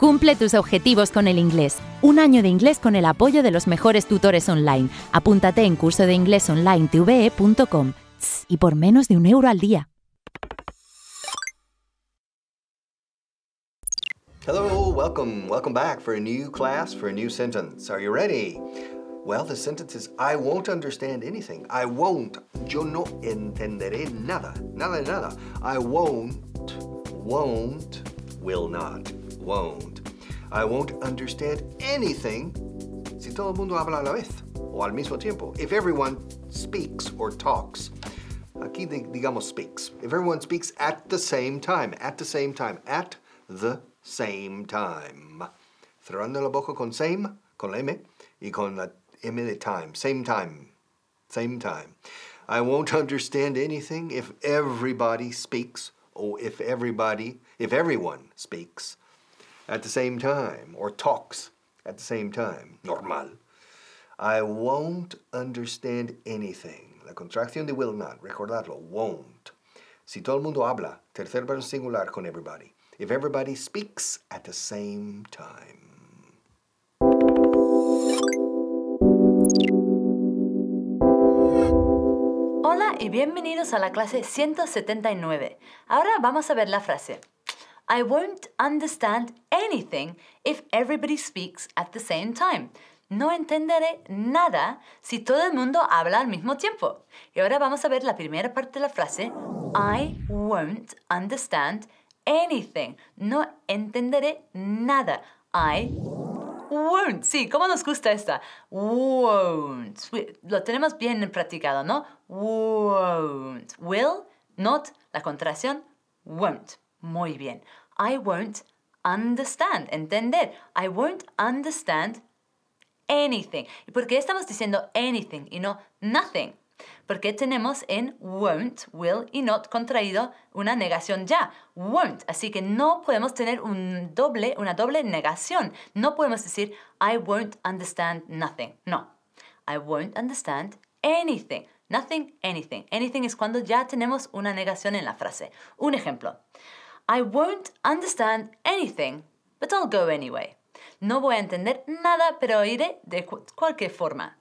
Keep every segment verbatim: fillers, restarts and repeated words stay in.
Cumple tus objetivos con el inglés. Un año de inglés con el apoyo de los mejores tutores online. Apúntate en curso de inglés online t v e punto com y por menos de un euro al día. Hello, welcome. Welcome back for a new class, for a new sentence. Are you ready? Well, the sentence is, I won't understand anything. I won't. Yo no entenderé nada. Nada de nada. I won't. Won't. Will not. Won't. I won't understand anything si todo el mundo habla a la vez o al mismo tiempo. If everyone speaks or talks. Aquí digamos speaks. If everyone speaks at the same time. At the same time. At the same time. Cerrando la boca con same, con la M y con la M de time. Same time. Same time. I won't understand anything if everybody speaks or if everybody, if everyone speaks at the same time, or talks at the same time, normal. I won't understand anything. La contracción de will not, recordarlo, won't. Si todo el mundo habla, tercer verbo singular con everybody. If everybody speaks at the same time. Hola y bienvenidos a la clase ciento setenta y nueve. Ahora vamos a ver la frase. I won't understand anything if everybody speaks at the same time. No entenderé nada si todo el mundo habla al mismo tiempo. Y ahora vamos a ver la primera parte de la frase. I won't understand anything. No entenderé nada. I won't. Sí, ¿cómo nos gusta esta? Won't. Lo tenemos bien practicado, ¿no? Won't. Will, not, la contracción, won't. Muy bien. I won't understand. Entender. I won't understand anything. ¿Y por qué estamos diciendo anything y no nothing? Porque tenemos en won't, will y not contraído una negación ya. Won't. Así que no podemos tener un doble, una doble negación. No podemos decir I won't understand nothing. No. I won't understand anything. Nothing, anything. Anything es cuando ya tenemos una negación en la frase. Un ejemplo. I won't understand anything, but I'll go anyway. No voy a entender nada, pero iré de cu cualquier forma.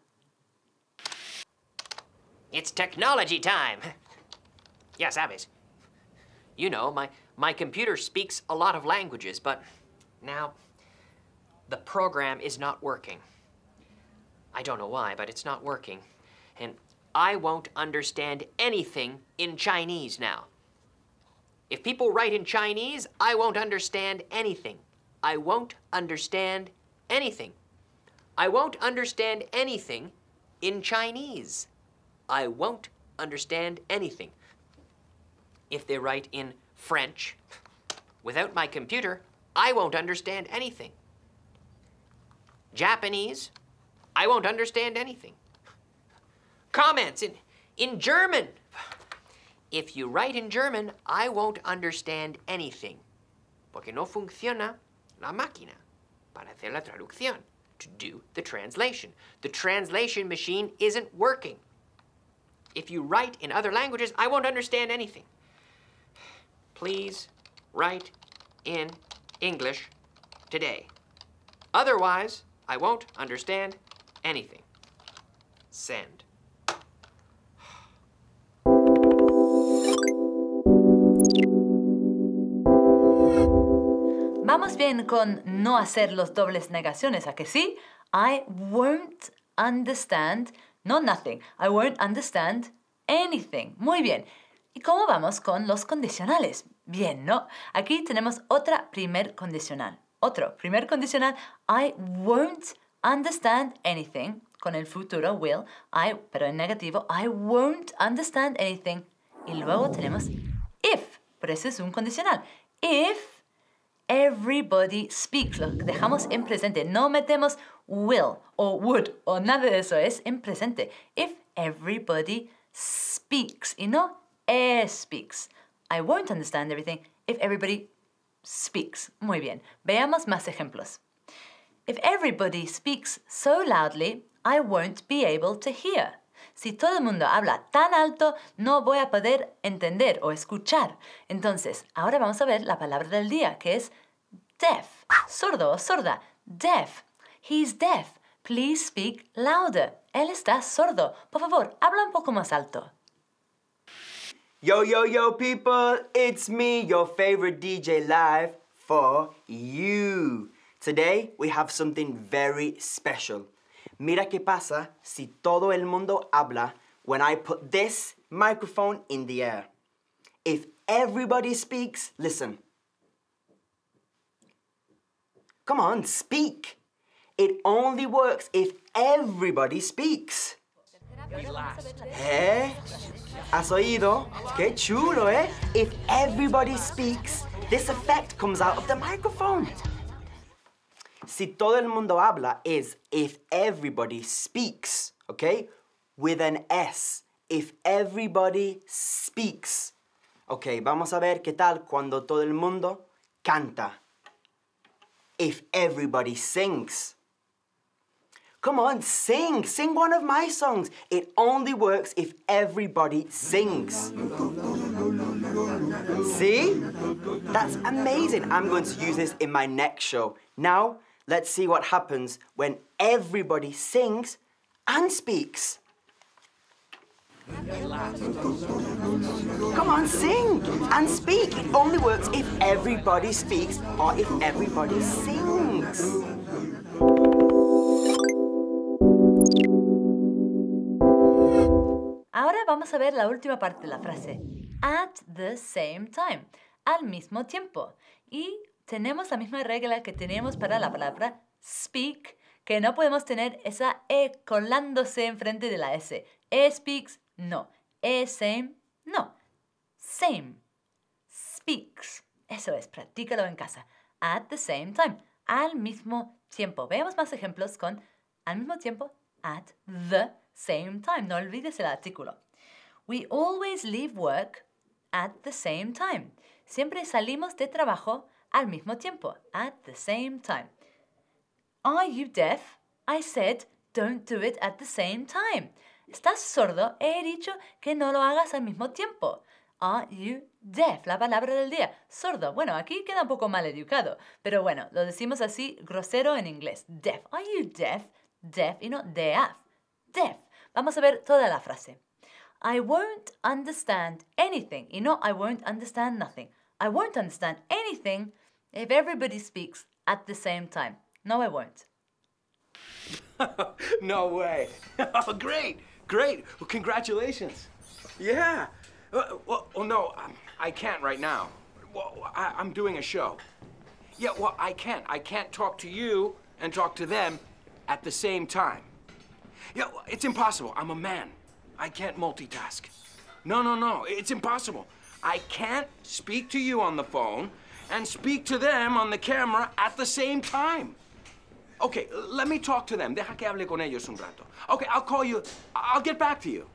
It's technology time. Ya sabes. You know, my, my computer speaks a lot of languages, but now the program is not working. I don't know why, but it's not working. And I won't understand anything in Chinese now. If people write in Chinese, I won't understand anything. I won't understand anything. I won't understand anything in Chinese. I won't understand anything. If they write in French, without my computer, I won't understand anything. Japanese, I won't understand anything. Comments in, in German. If you write in German, I won't understand anything. Porque no funciona la máquina para hacer la traducción, to do the translation. The translation machine isn't working. If you write in other languages, I won't understand anything. Please write in English today. Otherwise, I won't understand anything. Send. Vamos bien con no hacer los dobles negaciones, ¿a que sí? I won't understand, no nothing. I won't understand anything. Muy bien. ¿Y cómo vamos con los condicionales? Bien, ¿no? Aquí tenemos otra primer condicional. Otro primer condicional. I won't understand anything. Con el futuro, will. I, pero en negativo, I won't understand anything. Y luego tenemos if. Pero ese es un condicional. If everybody speaks. Lo dejamos en presente. No metemos will o would o nada de eso. Es en presente. If everybody speaks. Y no eh, speaks. I won't understand everything if everybody speaks. Muy bien. Veamos más ejemplos. If everybody speaks so loudly, I won't be able to hear. Si todo el mundo habla tan alto, no voy a poder entender o escuchar. Entonces, ahora vamos a ver la palabra del día, que es deaf. Sordo, sorda, deaf. He's deaf. Please speak louder. Él está sordo. Por favor, habla un poco más alto. Yo, yo, yo, people. It's me, your favorite D J live for you. Today, we have something very special. Mira qué pasa si todo el mundo habla when I put this microphone in the air. If everybody speaks, listen. Come on, speak. It only works if everybody speaks. ¿Eh? ¿Has oído? Qué chulo, eh? If everybody speaks, this effect comes out of the microphone. Si todo el mundo habla is if everybody speaks, okay? With an S. If everybody speaks. Okay, vamos a ver qué tal cuando todo el mundo canta. If everybody sings. Come on, sing. Sing one of my songs. It only works if everybody sings. See? That's amazing. I'm going to use this in my next show. Now, let's see what happens when everybody sings and speaks. Come on, sing and speak. It only works if everybody speaks or if everybody sings. Ahora vamos a ver la última parte de la frase. At the same time. Al mismo tiempo. Y tenemos la misma regla que teníamos para la palabra speak, que no podemos tener esa E colándose enfrente de la S. E speaks, no. E same, no. Same. Speaks. Eso es, practícalo en casa. At the same time. Al mismo tiempo. Veamos más ejemplos con al mismo tiempo, at the same time. No olvides el artículo. We always leave work at the same time. Siempre salimos de trabajo al mismo tiempo. At the same time. Are you deaf? I said, don't do it at the same time. ¿Estás sordo? He dicho que no lo hagas al mismo tiempo. Are you deaf? La palabra del día. Sordo. Bueno, aquí queda un poco mal educado. Pero bueno, lo decimos así grosero en inglés. Deaf. Are you deaf? Deaf y no deaf. Deaf. Vamos a ver toda la frase. I won't understand anything. Y no, I won't understand nothing. I won't understand anything if everybody speaks at the same time. No, I won't. No way. Great, great. Well, congratulations. Yeah. Well, well, well no, I'm, I can't right now. Well, I, I'm doing a show. Yeah, well, I can't. I can't talk to you and talk to them at the same time. Yeah, well, it's impossible. I'm a man. I can't multitask. No, no, no. It's impossible. I can't speak to you on the phone and speak to them on the camera at the same time. Okay, let me talk to them. Deja que hable con ellos un rato. Okay, I'll call you. I'll get back to you.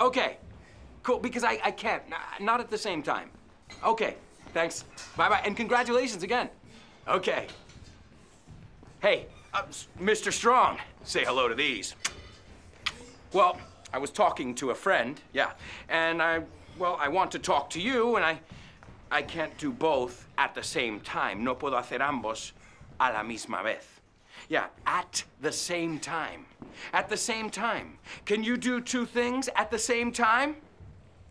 Okay, cool, because I, I can't. Not at the same time. Okay, thanks. Bye-bye, and congratulations again. Okay. Hey, uh, Mister Strong, say hello to these. Well, I was talking to a friend, yeah, and I, well, I want to talk to you, and I, I can't do both at the same time. No puedo hacer ambos a la misma vez. Yeah, at the same time. At the same time. Can you do two things at the same time?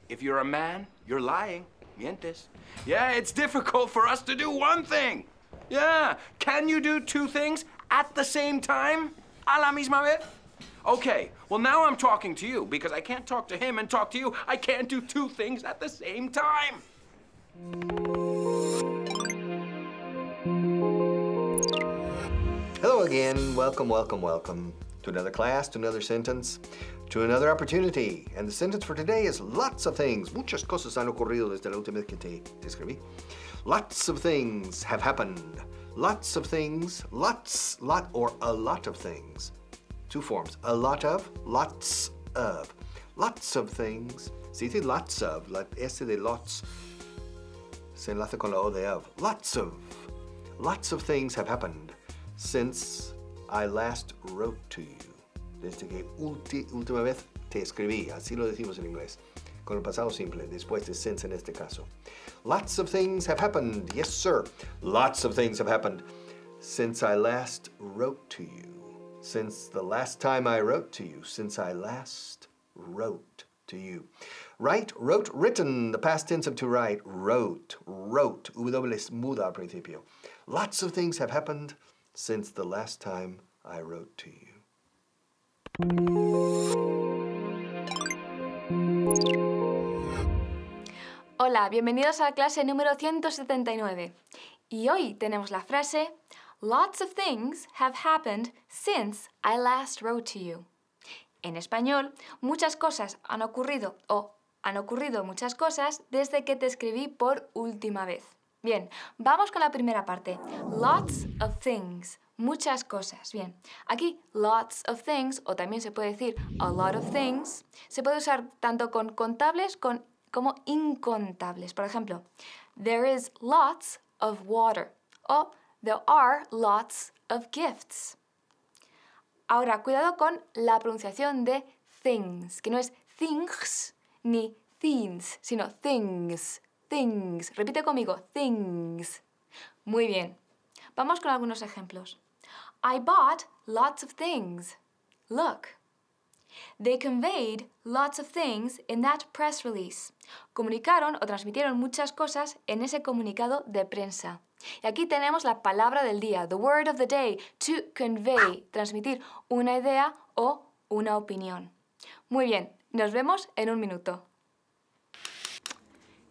If you're a man, you're lying. Mientes. Yeah, it's difficult for us to do one thing. Yeah. Can you do two things at the same time? A la misma vez? Okay, well now I'm talking to you because I can't talk to him and talk to you. I can't do two things at the same time. Hello again, welcome, welcome, welcome to another class, to another sentence, to another opportunity. And the sentence for today is lots of things. Muchas cosas han ocurrido desde la última vez que te escribí. Lots of things have happened. Lots of things, lots, lot, or a lot of things. Two forms, a lot of, lots of. Lots of things, se dice lots of, la S de lots se enlaza con la O de of. Lots of, lots of things have happened. Since I last wrote to you. Desde que ulti, última vez te escribí. Así lo decimos en inglés. con el pasado simple, después de since en este caso. Lots of things have happened. Yes, sir. Lots of things have happened since I last wrote to you. Since the last time I wrote to you. Since I last wrote to you. Write, wrote, written. The past tense of to write. Wrote, wrote. W es muda al principio. Lots of things have happened since the last time I wrote to you. Hola, bienvenidos a la clase número ciento setenta y nueve. Y hoy tenemos la frase Lots of things have happened since I last wrote to you. En español, muchas cosas han ocurrido o han ocurrido muchas cosas desde que te escribí por última vez. Bien, vamos con la primera parte. Lots of things. Muchas cosas. Bien, aquí lots of things, o también se puede decir a lot of things, se puede usar tanto con contables con, como incontables. Por ejemplo, there is lots of water o there are lots of gifts. Ahora, cuidado con la pronunciación de things, que no es things ni things, sino things. Things. Repite conmigo, things. Muy bien. Vamos con algunos ejemplos. I bought lots of things. Look. They conveyed lots of things in that press release. Comunicaron o transmitieron muchas cosas en ese comunicado de prensa. Y aquí tenemos la palabra del día, the word of the day, to convey, transmitir una idea o una opinión. Muy bien. Nos vemos en un minuto.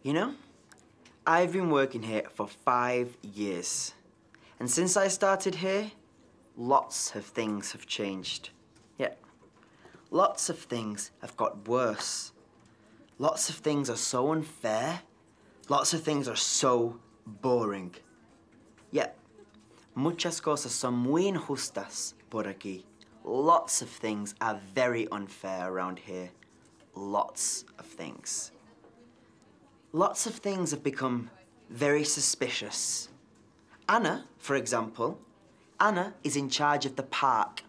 You know, I've been working here for five years. And since I started here, lots of things have changed. Yeah, lots of things have got worse. Lots of things are so unfair. Lots of things are so boring. Yeah, muchas cosas son muy injustas por aquí. Lots of things are very unfair around here. Lots of things. Lots of things have become very suspicious. Anna, for example, Anna is in charge of the park.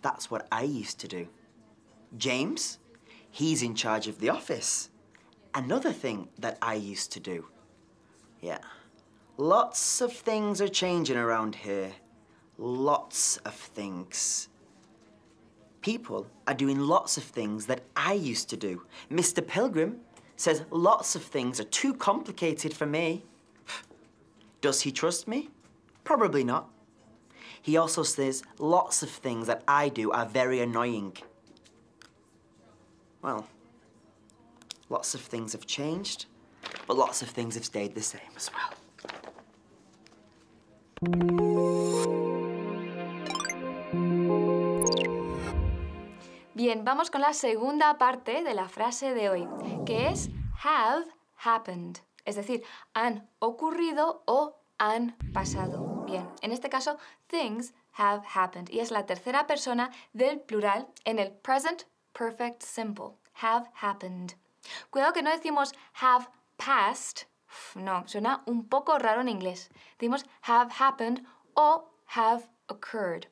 That's what I used to do. James, he's in charge of the office. Another thing that I used to do. Yeah. Lots of things are changing around here. Lots of things. People are doing lots of things that I used to do. Mister Pilgrim says lots of things are too complicated for me. Does he trust me? Probably not. He also says lots of things that I do are very annoying. Well, lots of things have changed, but lots of things have stayed the same as well. Bien, vamos con la segunda parte de la frase de hoy, que es have happened. Es decir, han ocurrido o han pasado. Bien, en este caso, things have happened. Y es la tercera persona del plural en el present perfect simple. Have happened. Cuidado que no decimos have passed. Uf, no, suena un poco raro en inglés. Decimos have happened o have occurred.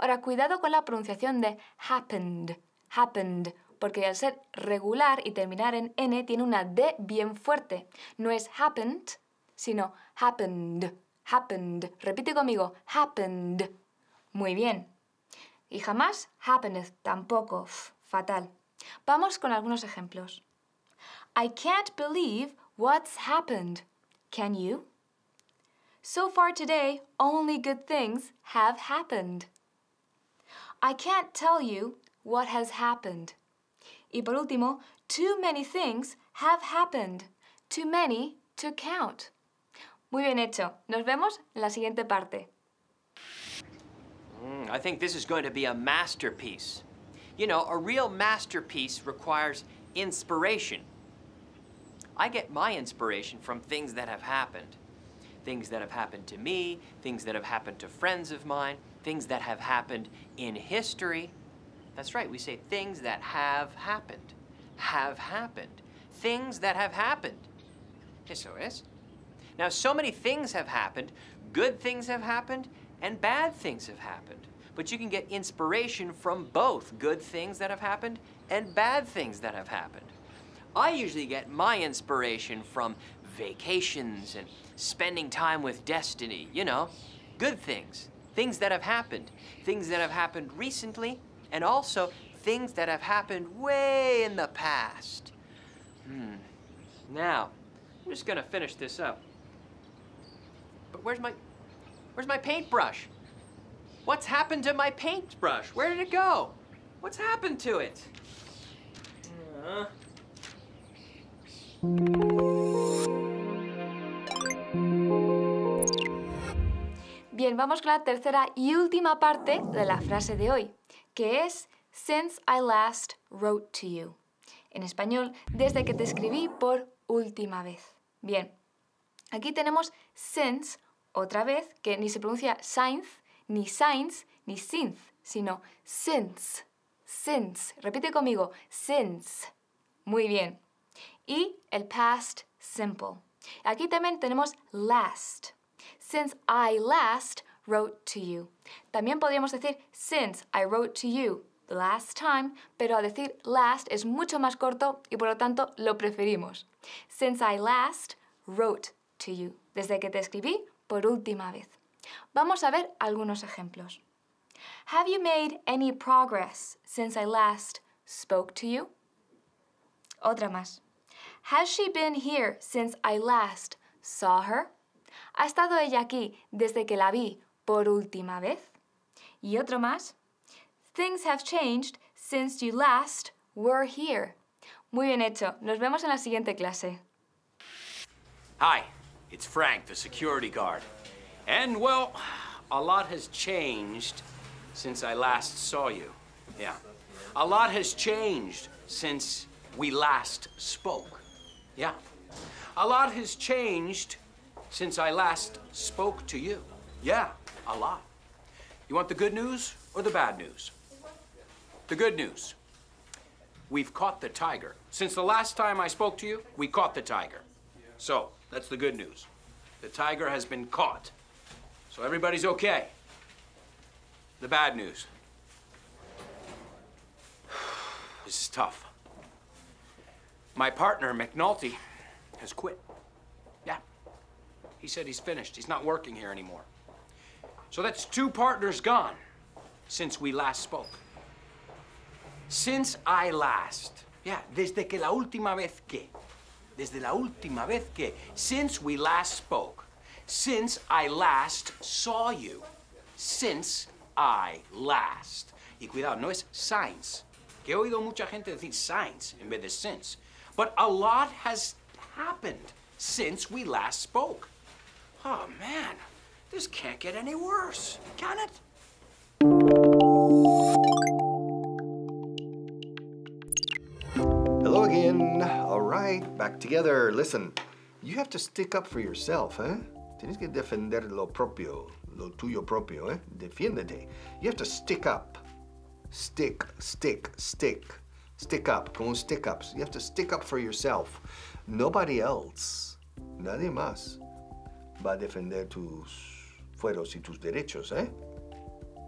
Ahora, cuidado con la pronunciación de happened. Happened. Porque al ser regular y terminar en N tiene una D bien fuerte. No es happened, sino happened, happened. Repite conmigo, happened. Muy bien. Y jamás happened, tampoco. Uf, fatal. Vamos con algunos ejemplos. I can't believe what's happened. Can you? So far today, only good things have happened. I can't tell you what has happened. Y por último, too many things have happened. Too many to count. Muy bien hecho. Nos vemos en la siguiente parte. Mm, I think this is going to be a masterpiece. You know, a real masterpiece requires inspiration. I get my inspiration from things that have happened. Things that have happened to me, things that have happened to friends of mine, things that have happened in history. That's right, we say things that have happened, have happened, things that have happened. Eso es. Now, so many things have happened, good things have happened, and bad things have happened. But you can get inspiration from both good things that have happened and bad things that have happened. I usually get my inspiration from vacations and spending time with destiny, you know, good things, things that have happened, things that have happened recently, and also things that have happened way in the past. Hmm. Now, I'm just gonna finish this up. But where's my, where's my paintbrush? What's happened to my paintbrush? Where did it go? What's happened to it? Uh. Bien, vamos con la tercera y última parte de la frase de hoy, que es Since I last wrote to you. En español, desde que te escribí por última vez. Bien, aquí tenemos since, otra vez, que ni se pronuncia since, ni since, ni since, sino since, since. Repite conmigo, since. Muy bien. Y el past simple. Aquí también tenemos last. Since I last wrote to you. También podríamos decir since I wrote to you last time, pero a decir last es mucho más corto y por lo tanto lo preferimos. Since I last wrote to you. Desde que te escribí por última vez. Vamos a ver algunos ejemplos. Have you made any progress since I last spoke to you? Otra más. Has she been here since I last saw her? ¿Ha estado ella aquí desde que la vi por última vez? Y otro más. Things have changed since you last were here. Muy bien hecho. Nos vemos en la siguiente clase. Hi, it's Frank, the security guard. And, well, a lot has changed since I last saw you. Yeah. A lot has changed since we last spoke. Yeah. A lot has changed since I last spoke to you. Yeah, a lot. You want the good news or the bad news? The good news. We've caught the tiger. Since the last time I spoke to you, we caught the tiger. So, that's the good news. The tiger has been caught. So everybody's okay. The bad news. This is tough. My partner, McNulty, has quit. Yeah. He said he's finished. He's not working here anymore. So that's two partners gone since we last spoke. Since I last. Yeah, desde que la última vez que. Desde la última vez que. Since we last spoke. Since I last saw you. Since I last. Y cuidado, no es since. Que he oído mucha gente decir since en vez de since. But a lot has happened since we last spoke. Oh, man, this can't get any worse, can it? Hello again. All right, back together. Listen, you have to stick up for yourself, eh? Tienes que defender lo propio, lo tuyo propio, eh? Defiéndete. You have to stick up. Stick, stick, stick. Stick up, como stick ups. You have to stick up for yourself. Nobody else, nadie más, va a defender tus fueros y tus derechos, ¿eh?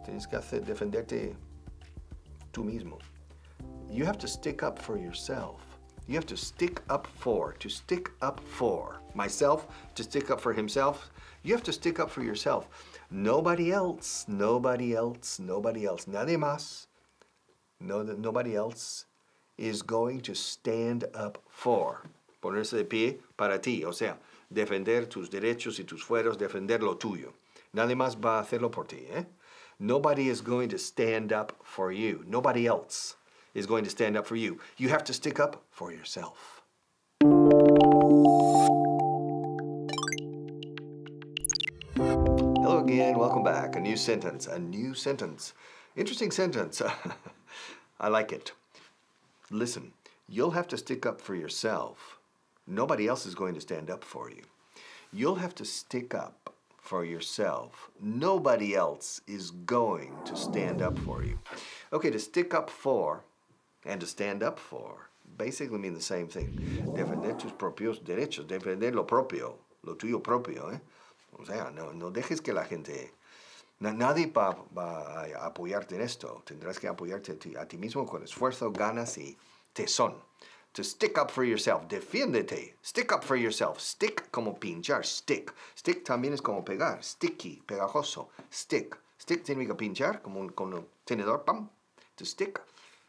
Tienes que hacer, defenderte tú mismo. You have to stick up for yourself. You have to stick up for, to stick up for. Myself, to stick up for himself. You have to stick up for yourself. Nobody else, nobody else, nobody else, nadie más, no, nobody else is going to stand up for. Ponerse de pie para ti, o sea, defender tus derechos y tus fueros, defender lo tuyo. Nadie más va a hacerlo por ti, ¿eh? Nobody is going to stand up for you. Nobody else is going to stand up for you. You have to stick up for yourself. Hello again, welcome back. A new sentence, a new sentence. Interesting sentence. I like it. Listen, you'll have to stick up for yourself. Nobody else is going to stand up for you. You'll have to stick up for yourself. Nobody else is going to stand up for you. Okay, to stick up for and to stand up for basically mean the same thing. Defender tus propios derechos, defender lo propio, lo tuyo propio, ¿eh? O sea, no, no dejes que la gente... Na, nadie va, va a apoyarte en esto. Tendrás que apoyarte a ti, a ti mismo con esfuerzo, ganas y tesón. to stick up for yourself. Defiéndete. Stick up for yourself. Stick como pinchar. Stick. Stick también es como pegar. Sticky. Pegajoso. Stick. Stick significa pinchar como un, con un tenedor. Pam. To stick.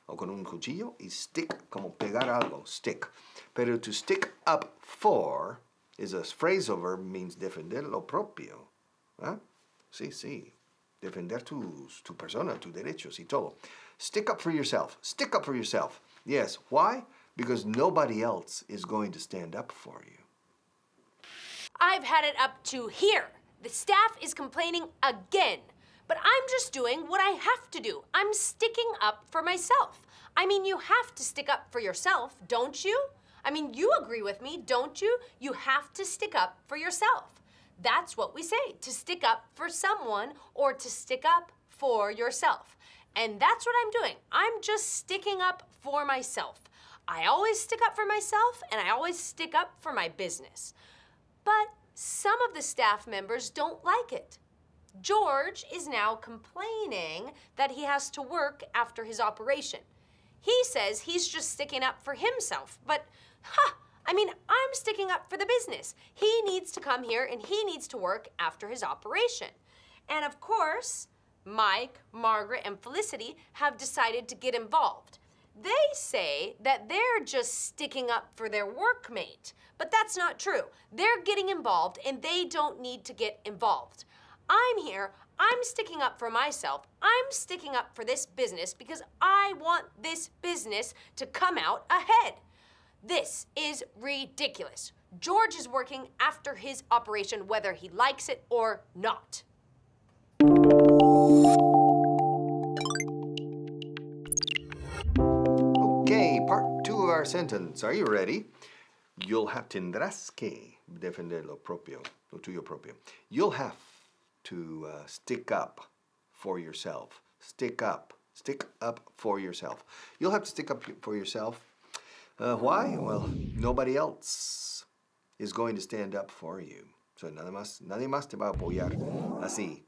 O con un cuchillo. Y stick como pegar algo. Stick. Pero to stick up for is a phrasal verb, means defender lo propio. ¿Ah? Sí, sí. Defender tus, tu persona, tus derechos y todo. Stick up for yourself. Stick up for yourself. Yes. Why? Because nobody else is going to stand up for you. I've had it up to here. The staff is complaining again. But I'm just doing what I have to do. I'm sticking up for myself. I mean, you have to stick up for yourself, don't you? I mean, you agree with me, don't you? You have to stick up for yourself. That's what we say, to stick up for someone or to stick up for yourself. And that's what I'm doing. I'm just sticking up for myself. I always stick up for myself and I always stick up for my business. But some of the staff members don't like it. George is now complaining that he has to work after his operation. He says he's just sticking up for himself, but ha! Huh, I mean, I'm sticking up for the business. He needs to come here and he needs to work after his operation. And of course, Mike, Margaret, and Felicity have decided to get involved. They say that they're just sticking up for their workmate, but that's not true. They're getting involved and they don't need to get involved. I'm here, I'm sticking up for myself, I'm sticking up for this business because I want this business to come out ahead. This is ridiculous. George is working after his operation, whether he likes it or not. Okay, part two of our sentence. Are you ready? You'll have, tendrás que defender lo propio, lo tuyo propio. You'll have to uh, stick up for yourself. Stick up. Stick up for yourself. You'll have to stick up for yourself. Uh, why? Well, nobody else is going to stand up for you. So, nada más, nadie más te va a apoyar. Así,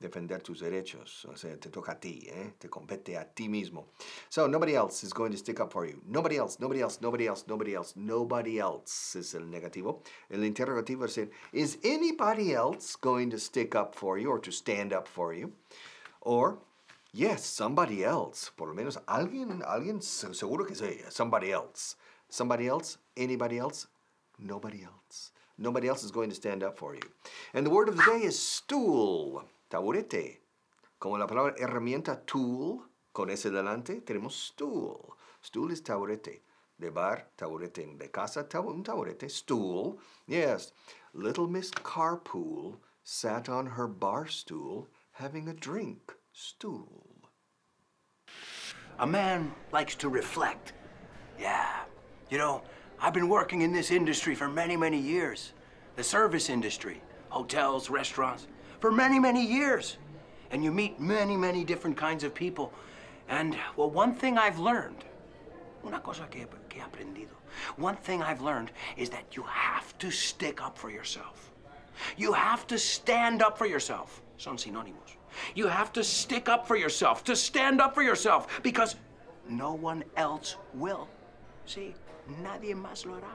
defender tus derechos. O sea, te toca a ti, eh? Te compete a ti mismo. So, nobody else is going to stick up for you. Nobody else, nobody else, nobody else, nobody else, nobody else is el negativo. El interrogativo es, is anybody else going to stick up for you or to stand up for you? Or, yes, somebody else. Por lo menos alguien, alguien, seguro que sí. Somebody else. Somebody else, anybody else, nobody else. Nobody else is going to stand up for you. And the word of the day is stool, taburete. Como la palabra herramienta tool, con ese delante, tenemos stool. Stool es taburete. De bar, taburete. De casa, un taburete. Stool. Yes. Little Miss Carpool sat on her bar stool having a drink. Stool. A man likes to reflect. Yeah. You know, I've been working in this industry for many, many years. The service industry, hotels, restaurants, for many, many years. And you meet many, many different kinds of people. And, well, one thing I've learned, una cosa que, que he aprendido, one thing I've learned is that you have to stick up for yourself. You have to stand up for yourself. Son sinónimos. You have to stick up for yourself, to stand up for yourself, because no one else will. See, nadie más lo hará.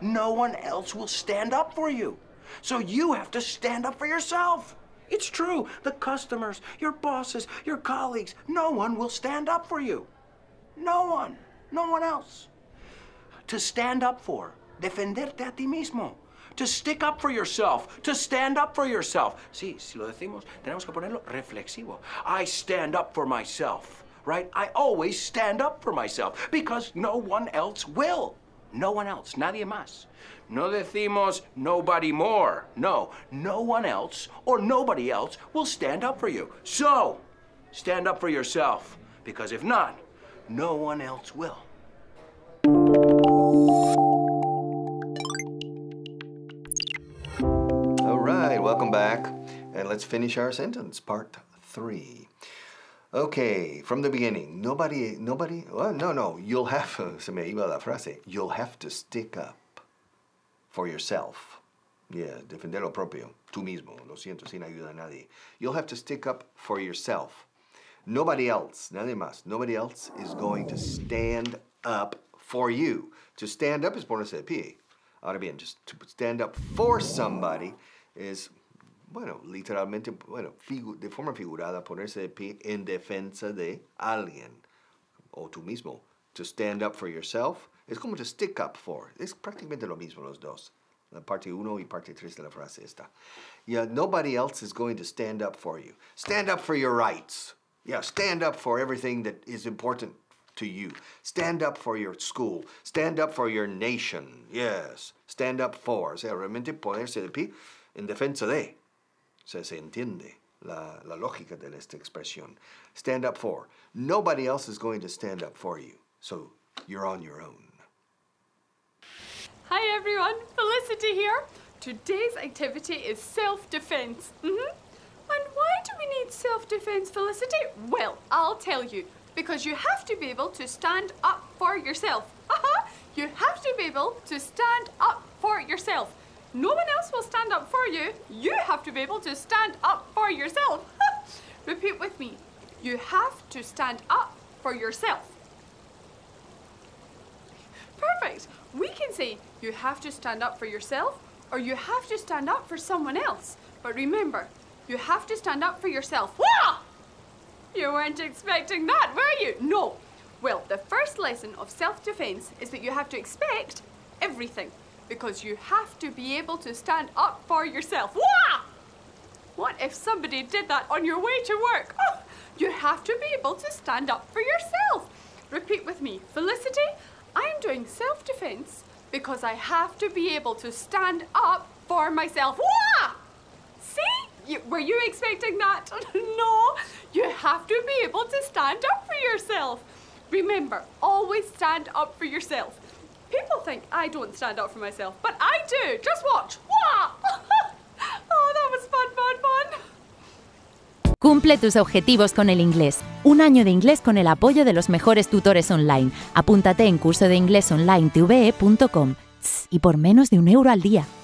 No one else will stand up for you. So you have to stand up for yourself. It's true. The customers, your bosses, your colleagues, no one will stand up for you. No one. No one else. To stand up for, defenderte a ti mismo. To stick up for yourself, to stand up for yourself. Sí, si lo decimos, tenemos que ponerlo reflexivo. I stand up for myself, right? I always stand up for myself because no one else will. No one else, nadie más. No decimos nobody more. No, no one else or nobody else will stand up for you. So, stand up for yourself because if not, no one else will. Welcome back, and let's finish our sentence, part three. Okay, from the beginning, nobody, nobody, well, no, no, you'll have, se me iba la frase, you'll have to stick up for yourself. Yeah, defender lo propio, tú mismo, lo siento, sin ayuda a nadie. You'll have to stick up for yourself. Nobody else, nadie más, nobody else is going to stand up for you. To stand up es ponerse de pie. Ahora bien, just to stand up for somebody es, bueno, literalmente, bueno, de forma figurada, ponerse de pie en defensa de alguien o tú mismo. To stand up for yourself es como to stick up for. Es prácticamente lo mismo los dos. La parte uno y parte tres de la frase está. Yeah, nobody else is going to stand up for you. Stand up for your rights. Yeah, stand up for everything that is important to you. Stand up for your school. Stand up for your nation. Yes, stand up for. O sea, realmente ponerse de pie en defensa de. O sea, se entiende la, la lógica de esta expresión. Stand up for. Nobody else is going to stand up for you. So, you're on your own. Hi everyone, Felicity here. Today's activity is self-defense. Mm-hmm. And why do we need self-defense, Felicity? Well, I'll tell you. Because you have to be able to stand up for yourself. Uh-huh. You have to be able to stand up for yourself. No one else will stand up for you. You have to be able to stand up for yourself. Repeat with me. You have to stand up for yourself. Perfect. We can say, you have to stand up for yourself, or you have to stand up for someone else. But remember, you have to stand up for yourself. Wah! You weren't expecting that, were you? No. Well, the first lesson of self-defense is that you have to expect everything, because you have to be able to stand up for yourself. Wah! What if somebody did that on your way to work? Oh, you have to be able to stand up for yourself. Repeat with me, Felicity, I'm doing self-defense because I have to be able to stand up for myself. Wah! See? You, were you expecting that? No. You have to be able to stand up for yourself. Remember, always stand up for yourself. People think I don't stand up for myself, but I do. Just watch. Wah! Oh, that was fun, fun, fun. Cumple tus objetivos con el inglés. Un año de inglés con el apoyo de los mejores tutores online. Apúntate en curso de inglés online T V E punto com y por menos de un euro al día.